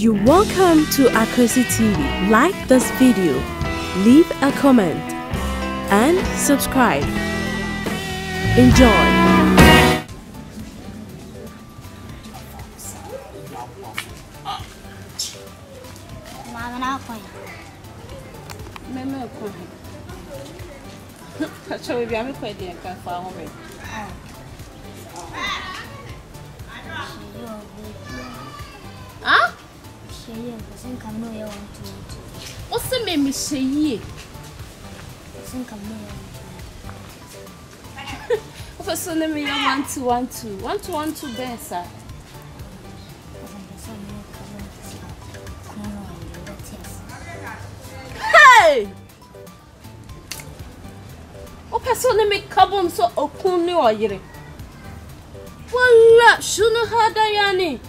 You're welcome to Akwasi TV. Like this video, leave a comment, and subscribe. Enjoy. Huh? What's the name you say? What's the name you want to dance? Hey! What person make carbon so okuni or yere? Walla, shunu hadayani.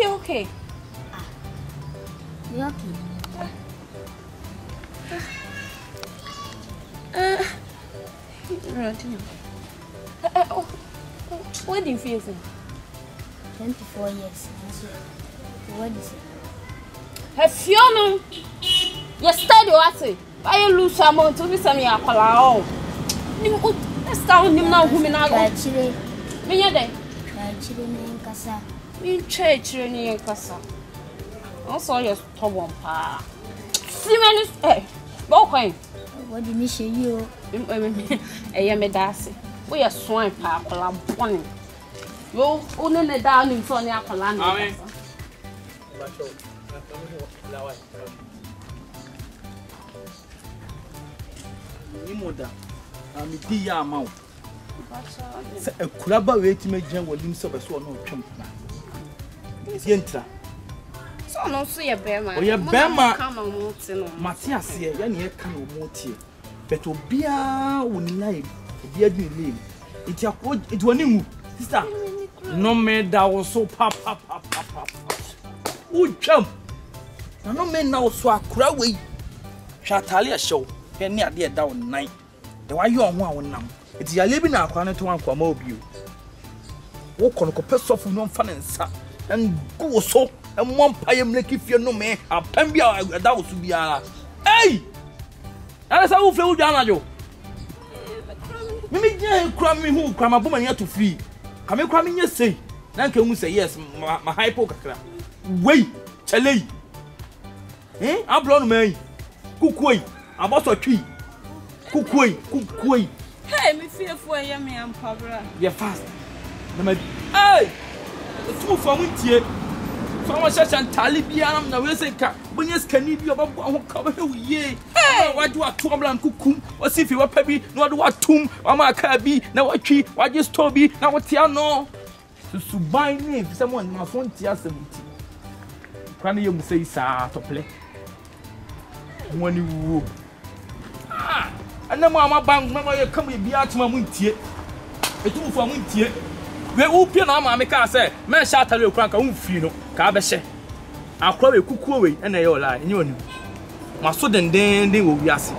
Okay. You okay? What do you feel? 24 years. What is it? If you know, you study what it. I lose some to be some year. You sound him now, woman. I in church, you need casa. I saw your stubborn pa. See many eh. What did you say? You. I am a dancer. We are swine pa. Palaboni. You only need down in front of palani. Amen. Ni moda. Ami diya mau. Se kulaba weiti mejian walim sobeso no chump na. Yentra. So no so ye bema. O ye bema. Matias ye ya ne ka omoti. But obia wonai obia di name. Itiako itwani mu. Sister. No me da wo so pa. U jam. No me na wo so akura we. Shatale a show. Ye ne ade da wo nine. The way you ho a wo nam. Iti ya lebi na akwa ne to akwa ma obi o. Wo kono ko pesofu no mfa ne nsa. And go so, and one pie make if you know me, a pambia that would be a hey! That's how you down, Joe. Mimi, cram me who cram a woman here to free. Come you cramming yes, say. Nanka who say yes, my hypocra. Wait, Chile. Eh, I'm blonde, man. Cookway, I'm also a tree. Cookway. Hey, me fearful, I am, I'm Pabra. You're fast. Hey! Two for winter. Someone such and Talibian, the Wesseca, when you can need your cover. Hey, what do I trouble and cook? Or see if you were Pebby, not what tomb, or my cabby, now a tree, what just Toby, now what Tiano. To buy me, someone must want Tiasamity. Cranium says, ah, to play. When you woo. Ah, and then Mamma Bang, Mamma, come with me out to my winter. A two for winter. We open our mammy car, say, man, shut a little crank, a funeral, Cabashe. I'll call a cook away and they all lie, and you know. My sudden then they will be asking.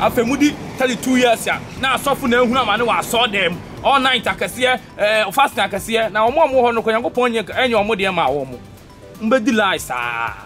After Moody, 32 years, now I saw for them who I saw them all night. I can see fast. I can see now more on the Koyango Pony and your Modia Mahomo. But the lies, ah.